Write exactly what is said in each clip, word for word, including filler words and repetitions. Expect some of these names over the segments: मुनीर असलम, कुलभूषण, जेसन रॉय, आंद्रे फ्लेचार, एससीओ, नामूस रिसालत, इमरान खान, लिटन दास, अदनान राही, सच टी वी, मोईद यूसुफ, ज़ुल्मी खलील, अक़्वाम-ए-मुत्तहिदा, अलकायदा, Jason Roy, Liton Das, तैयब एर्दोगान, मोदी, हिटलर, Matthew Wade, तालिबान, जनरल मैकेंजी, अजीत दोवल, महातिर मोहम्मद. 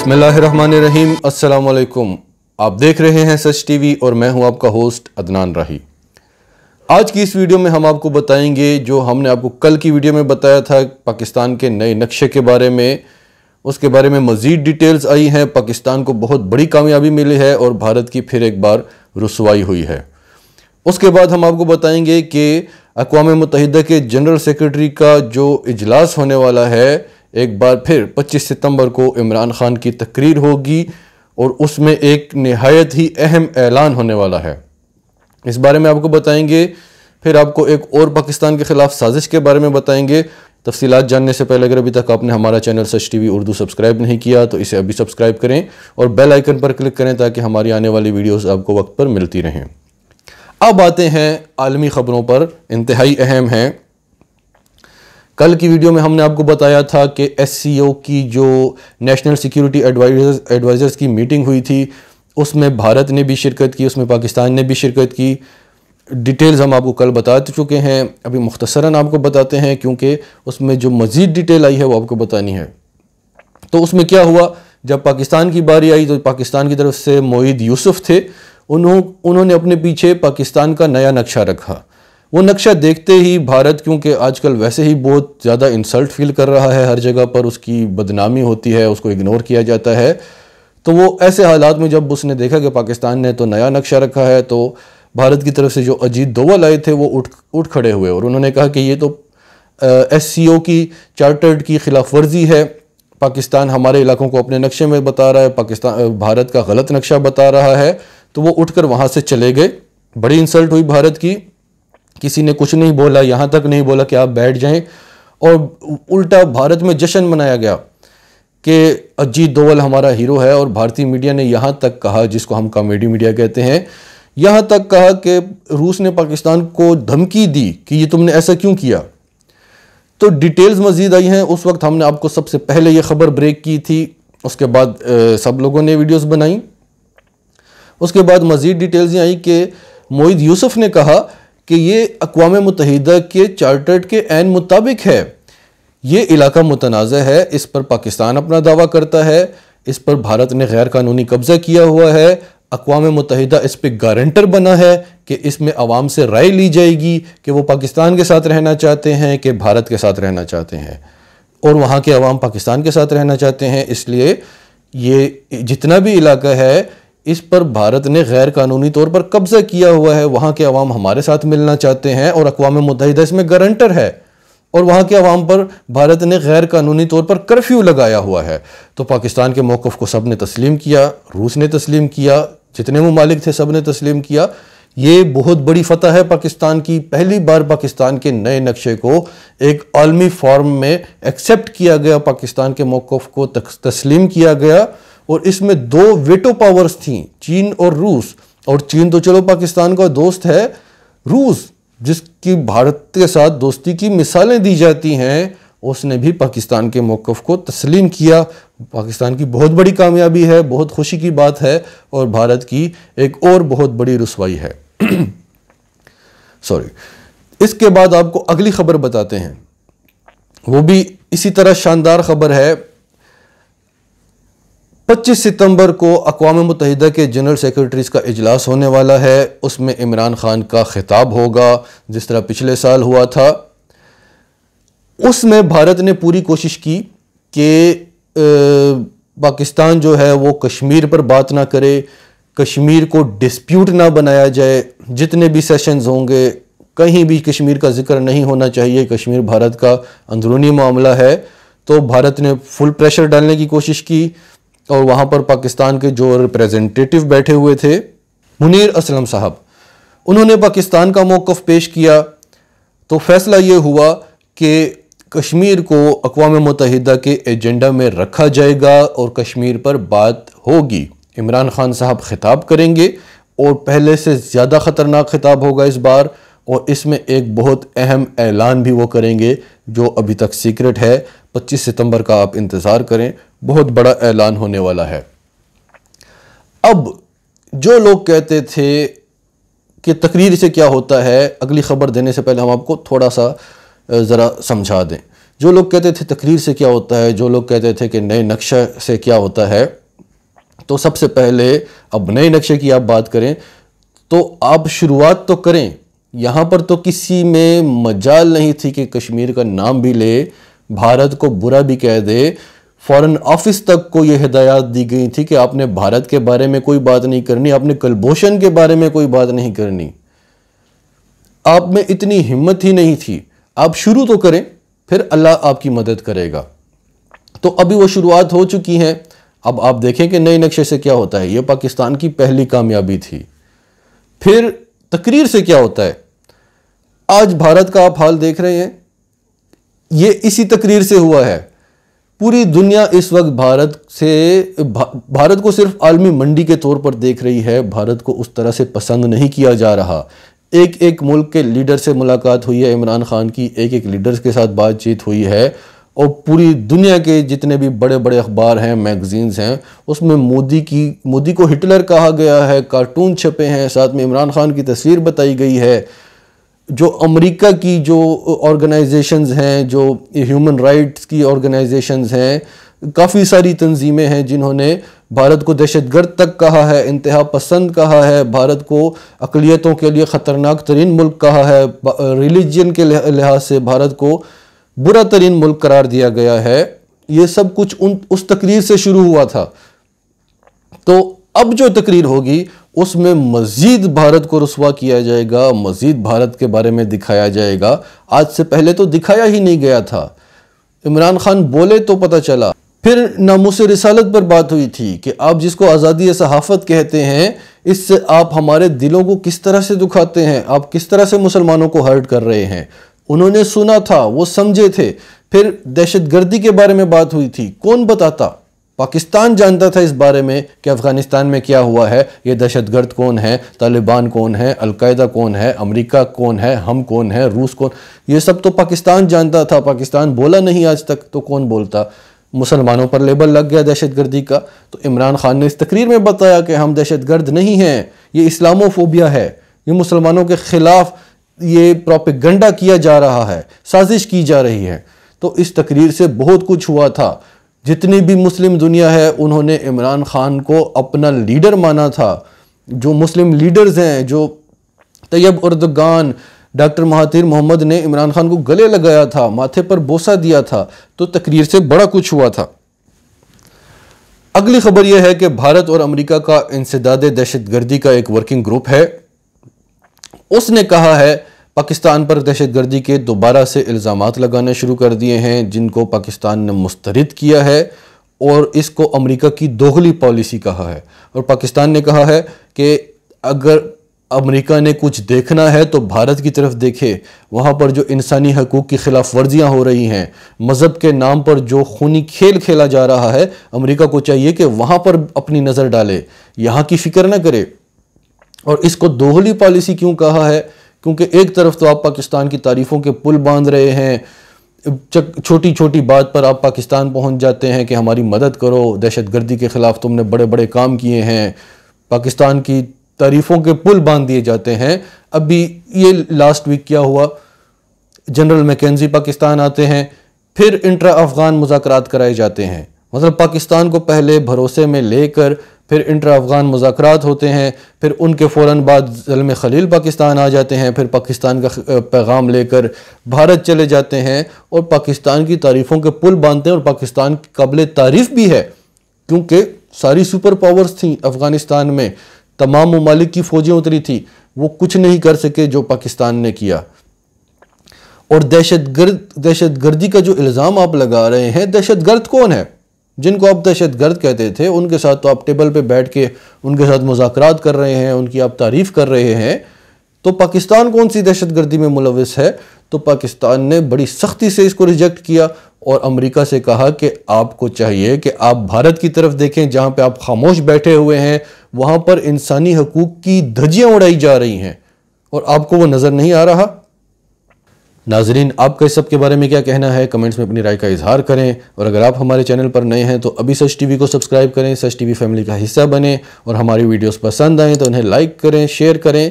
बिस्मिल्लाहिर्रहमानिर्रहीम। अस्सलाम वालेकुम। आप देख रहे हैं सच टी वी और मैं हूं आपका होस्ट अदनान राही। आज की इस वीडियो में हम आपको बताएंगे जो हमने आपको कल की वीडियो में बताया था पाकिस्तान के नए नक्शे के बारे में, उसके बारे में मज़ीद डिटेल्स आई हैं। पाकिस्तान को बहुत बड़ी कामयाबी मिली है और भारत की फिर एक बार रुसवाई हुई है। उसके बाद हम आपको बताएंगे कि अक़्वाम-ए-मुत्तहिदा के जनरल सेक्रेटरी का जो इजलास होने वाला है एक बार फिर पच्चीस सितंबर को इमरान खान की तकरीर होगी और उसमें एक नहायत ही अहम ऐलान होने वाला है, इस बारे में आपको बताएंगे। फिर आपको एक और पाकिस्तान के ख़िलाफ़ साजिश के बारे में बताएंगे। तफसीलात जानने से पहले अगर अभी तक आपने हमारा चैनल सच टी वी उर्दू सब्सक्राइब नहीं किया तो इसे अभी सब्सक्राइब करें और बेल आइकन पर क्लिक करें ताकि हमारी आने वाली वीडियोस आपको वक्त पर मिलती रहें। अब आते हैं आलमी ख़बरों पर, इंतहाई अहम हैं। कल की वीडियो में हमने आपको बताया था कि एस सी ओ की जो नेशनल सिक्योरिटी एडवाइजर्स एडवाइज़र्स की मीटिंग हुई थी उसमें भारत ने भी शिरकत की, उसमें पाकिस्तान ने भी शिरकत की। डिटेल्स हम आपको कल बता चुके हैं, अभी मुख्तसरन आपको बताते हैं क्योंकि उसमें जो मज़ीद डिटेल आई है वो आपको बतानी है। तो उसमें क्या हुआ, जब पाकिस्तान की बारी आई तो पाकिस्तान की तरफ से मोईद यूसुफ थे, उन्हों उन्होंने अपने पीछे पाकिस्तान का नया नक्शा रखा। वो नक्शा देखते ही भारत, क्योंकि आजकल वैसे ही बहुत ज़्यादा इंसल्ट फील कर रहा है, हर जगह पर उसकी बदनामी होती है, उसको इग्नोर किया जाता है, तो वो ऐसे हालात में जब उसने देखा कि पाकिस्तान ने तो नया नक्शा रखा है तो भारत की तरफ से जो अजीत दोवल आए थे वो उठ उठ खड़े हुए और उन्होंने कहा कि ये तो एससीओ की चार्टर्ड की खिलाफ वर्जी है। पाकिस्तान हमारे इलाकों को अपने नक्शे में बता रहा है, पाकिस्तान भारत का गलत नक्शा बता रहा है। तो वो उठकर वहाँ से चले गए। बड़ी इंसल्ट हुई भारत की, किसी ने कुछ नहीं बोला, यहाँ तक नहीं बोला कि आप बैठ जाएं, और उल्टा भारत में जश्न मनाया गया कि अजीत दोवल हमारा हीरो है। और भारतीय मीडिया ने यहाँ तक कहा, जिसको हम कॉमेडी मीडिया कहते हैं, यहाँ तक कहा कि रूस ने पाकिस्तान को धमकी दी कि ये तुमने ऐसा क्यों किया। तो डिटेल्स मज़ीद आई हैं। उस वक्त हमने आपको सबसे पहले ये ख़बर ब्रेक की थी, उसके बाद सब लोगों ने वीडियोस बनाई, उसके बाद मज़ीद डिटेल्स आई कि मोईद यूसुफ ने कहा कि ये अक़्वाम-ए-मुत्तहिदा के चार्टर के ऐन मुताबिक है, ये इलाका मुतनाज़ है, इस पर पाकिस्तान अपना दावा करता है, इस पर भारत ने गैर कानूनी कब्ज़ा किया हुआ है, अक़्वाम-ए-मुत्तहिदा इस पर गारंटर बना है कि इसमें आवाम से राय ली जाएगी कि वो पाकिस्तान के साथ रहना चाहते हैं कि भारत के साथ रहना चाहते हैं, और वहाँ के अवाम पाकिस्तान के साथ रहना चाहते हैं, इसलिए ये जितना भी इलाका है इस पर भारत ने गैर कानूनी तौर पर कब्ज़ा किया हुआ है, वहाँ के अवाम हमारे साथ मिलना चाहते हैं और अक़्वाम-ए-मुत्तहिदा इसमें गारंटर है, और वहाँ के अवाम पर भारत ने गैर कानूनी तौर पर कर्फ्यू लगाया हुआ है। तो पाकिस्तान के मौक़िफ़ को सब ने तस्लीम किया, रूस ने तस्लीम किया, जितने ममालिक थे सब ने तस्लीम किया। ये बहुत बड़ी फ़तह है पाकिस्तान की, पहली बार पाकिस्तान के नए नक्शे को एक आलमी फॉर्म में एक्सेप्ट किया गया, पाकिस्तान के मौक़िफ़ को तस्लीम किया गया। और इसमें दो वेटो पावर्स थीं, चीन और रूस, और चीन तो चलो पाकिस्तान का दोस्त है, रूस जिसकी भारत के साथ दोस्ती की मिसालें दी जाती हैं उसने भी पाकिस्तान के मौक़िफ़ को तस्लीम किया। पाकिस्तान की बहुत बड़ी कामयाबी है, बहुत खुशी की बात है, और भारत की एक और बहुत बड़ी रुसवाई है। सॉरी। इसके बाद आपको अगली ख़बर बताते हैं, वो भी इसी तरह शानदार ख़बर है। पच्चीस सितंबर को अक़्वाम-ए-मुत्तहिदा के जनरल सेक्रेटरीज का इजलास होने वाला है, उसमें इमरान खान का खिताब होगा जिस तरह पिछले साल हुआ था। उसमें भारत ने पूरी कोशिश की कि पाकिस्तान जो है वो कश्मीर पर बात ना करे, कश्मीर को डिस्प्यूट ना बनाया जाए, जितने भी सेशंस होंगे कहीं भी कश्मीर का जिक्र नहीं होना चाहिए, कश्मीर भारत का अंदरूनी मामला है। तो भारत ने फुल प्रेशर डालने की कोशिश की और वहाँ पर पाकिस्तान के जो रिप्रेजेंटेटिव बैठे हुए थे मुनीर असलम साहब, उन्होंने पाकिस्तान का मौक़िफ़ पेश किया। तो फैसला ये हुआ कि कश्मीर को अक़्वाम-ए-मुत्तहिदा के एजेंडा में रखा जाएगा और कश्मीर पर बात होगी। इमरान खान साहब खिताब करेंगे और पहले से ज़्यादा ख़तरनाक खिताब होगा इस बार, और इसमें एक बहुत अहम ऐलान भी वो करेंगे जो अभी तक सीक्रेट है। पच्चीस सितंबर का आप इंतज़ार करें, बहुत बड़ा ऐलान होने वाला है। अब जो लोग कहते थे कि तकरीर से क्या होता है, अगली ख़बर देने से पहले हम आपको थोड़ा सा ज़रा समझा दें। जो लोग कहते थे तकरीर से क्या होता है, जो लोग कहते थे कि नए नक्शे से क्या होता है, तो सबसे पहले अब नए नक्शे की आप बात करें तो आप शुरुआत तो करें। यहाँ पर तो किसी में मजाल नहीं थी कि कश्मीर का नाम भी ले, भारत को बुरा भी कह दे। फॉरेन ऑफिस तक को ये हिदायत दी गई थी कि आपने भारत के बारे में कोई बात नहीं करनी, आपने कुलभूषण के बारे में कोई बात नहीं करनी। आप में इतनी हिम्मत ही नहीं थी। आप शुरू तो करें, फिर अल्लाह आपकी मदद करेगा। तो अभी वो शुरुआत हो चुकी है। अब आप देखें कि नए नक्शे से क्या होता है, ये पाकिस्तान की पहली कामयाबी थी। फिर तकरीर से क्या होता है, आज भारत का आप हाल देख रहे हैं, ये इसी तकरीर से हुआ है। पूरी दुनिया इस वक्त भारत से भा, भारत को सिर्फ आलमी मंडी के तौर पर देख रही है। भारत को उस तरह से पसंद नहीं किया जा रहा। एक एक मुल्क के लीडर से मुलाकात हुई है, इमरान खान की एक एक लीडर के साथ बातचीत हुई है, और पूरी दुनिया के जितने भी बड़े बड़े अखबार हैं, मैगजीन्स हैं, उसमें मोदी की मोदी को हिटलर कहा गया है, कार्टून छपे हैं, साथ में इमरान खान की तस्वीर बताई गई है। जो अमेरिका की जो ऑर्गेनाइजेशंस हैं, जो ह्यूमन राइट्स की ऑर्गेनाइजेशंस हैं, काफ़ी सारी तंजीमें हैं जिन्होंने भारत को दहशतगर्द तक कहा है, इंतहा पसंद कहा है, भारत को अक़लियतों के लिए ख़तरनाक तरीन मुल्क कहा है, रिलीजन के लिहाज से भारत को बुरा तरीन मुल्क करार दिया गया है। ये सब कुछ उन उस तकरीर से शुरू हुआ था। तो अब जो तकरीर होगी उसमें मज़ीद भारत को रुसवा किया जाएगा, मज़ीद भारत के बारे में दिखाया जाएगा। आज से पहले तो दिखाया ही नहीं गया था। इमरान खान बोले तो पता चला। फिर नामूस रिसालत पर बात हुई थी कि आप जिसको आज़ादी सहाफ़त कहते हैं, इससे आप हमारे दिलों को किस तरह से दुखाते हैं, आप किस तरह से मुसलमानों को हर्ट कर रहे हैं। उन्होंने सुना था, वो समझे थे। फिर दहशतगर्दी के बारे में बात हुई थी। कौन बताता, पाकिस्तान जानता था इस बारे में कि अफ़गानिस्तान में क्या हुआ है, ये दहशतगर्द कौन है, तालिबान कौन है, अलकायदा कौन है, अमेरिका कौन है, हम कौन है, रूस कौन, ये सब तो पाकिस्तान जानता था। पाकिस्तान बोला नहीं आज तक, तो कौन बोलता। मुसलमानों पर लेबल लग गया दहशतगर्दी का। तो इमरान खान ने इस तकरीर में बताया कि हम दहशतगर्द नहीं हैं, ये इस्लामोफोबिया है, ये मुसलमानों के ख़िलाफ़ ये प्रोपेगेंडा किया जा रहा है, साजिश की जा रही है। तो इस तकरीर से बहुत कुछ हुआ था। जितनी भी मुस्लिम दुनिया है उन्होंने इमरान खान को अपना लीडर माना था। जो मुस्लिम लीडर्स हैं, जो तैयब एर्दोगान, doctor महातिर मोहम्मद ने इमरान खान को गले लगाया था, माथे पर बोसा दिया था। तो तकरीर से बड़ा कुछ हुआ था। अगली खबर यह है कि भारत और अमरीका का इंसदादे दहशतगर्दी का एक वर्किंग ग्रुप है। उसने कहा है पाकिस्तान पर दहशतगर्दी के दोबारा से इल्ज़ामात लगाने शुरू कर दिए हैं जिनको पाकिस्तान ने मुस्तरद किया है, और इसको अमेरिका की दोगली पॉलिसी कहा है। और पाकिस्तान ने कहा है कि अगर अमेरिका ने कुछ देखना है तो भारत की तरफ देखे। वहाँ पर जो इंसानी हकूक़ की ख़िलाफ़ वर्जियाँ हो रही हैं, मज़हब के नाम पर जो खूनी खेल खेला जा रहा है, अमेरिका को चाहिए कि वहाँ पर अपनी नज़र डाले, यहाँ की फ़िक्र न करे। और इसको दोगली पॉलिसी क्यों कहा है, क्योंकि एक तरफ तो आप पाकिस्तान की तारीफ़ों के पुल बांध रहे हैं, छोटी छोटी बात पर आप पाकिस्तान पहुंच जाते हैं कि हमारी मदद करो, दहशतगर्दी के ख़िलाफ़ तुमने बड़े बड़े काम किए हैं, पाकिस्तान की तारीफ़ों के पुल बांध दिए जाते हैं। अभी ये लास्ट वीक क्या हुआ, जनरल मैकेंजी पाकिस्तान आते हैं, फिर इंट्रा अफ़गान मुज़ाकरात कराए जाते हैं। मतलब पाकिस्तान को पहले भरोसे में लेकर फिर इंट्रा अफ़गान मुज़ाकरात होते हैं, फिर उनके फ़ौरन बाद ज़ुल्मी खलील पाकिस्तान आ जाते हैं, फिर पाकिस्तान का पैगाम लेकर भारत चले जाते हैं और पाकिस्तान की तारीफ़ों के पुल बांधते हैं। और पाकिस्तान काबिल तारीफ़ भी है क्योंकि सारी सुपर पावर्स थीं अफ़गानिस्तान में, तमाम ममालिक की फ़ौजें उतरी थी, वो कुछ नहीं कर सके जो पाकिस्तान ने किया। और दहशतगर्द दहशतगर्दी का जो इल्ज़ाम आप लगा रहे हैं, दहशतगर्द कौन है, जिनको आप दहशतगर्द कहते थे उनके साथ तो आप टेबल पे बैठ के उनके साथ मुज़ाकरात कर रहे हैं, उनकी आप तारीफ़ कर रहे हैं। तो पाकिस्तान कौन सी दहशतगर्दी में मुलविस है? तो पाकिस्तान ने बड़ी सख्ती से इसको रिजेक्ट किया और अमेरिका से कहा कि आपको चाहिए कि आप भारत की तरफ देखें, जहाँ पे आप खामोश बैठे हुए हैं वहाँ पर इंसानी हकूक़ की धज्जियाँ उड़ाई जा रही हैं और आपको वो नज़र नहीं आ रहा। नाज़रीन, आपका इस सब के बारे में क्या कहना है, कमेंट्स में अपनी राय का इजहार करें। और अगर आप हमारे चैनल पर नए हैं तो अभी सच टी वी को सब्सक्राइब करें, सच टी वी फैमिली का हिस्सा बने, और हमारी वीडियोस पसंद आएँ तो उन्हें लाइक करें, शेयर करें।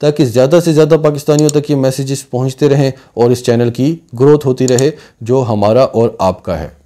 ताकि ज़्यादा से ज़्यादा पाकिस्तानियों तक ये मैसेजेस पहुँचते रहें और इस चैनल की ग्रोथ होती रहे, जो हमारा और आपका है।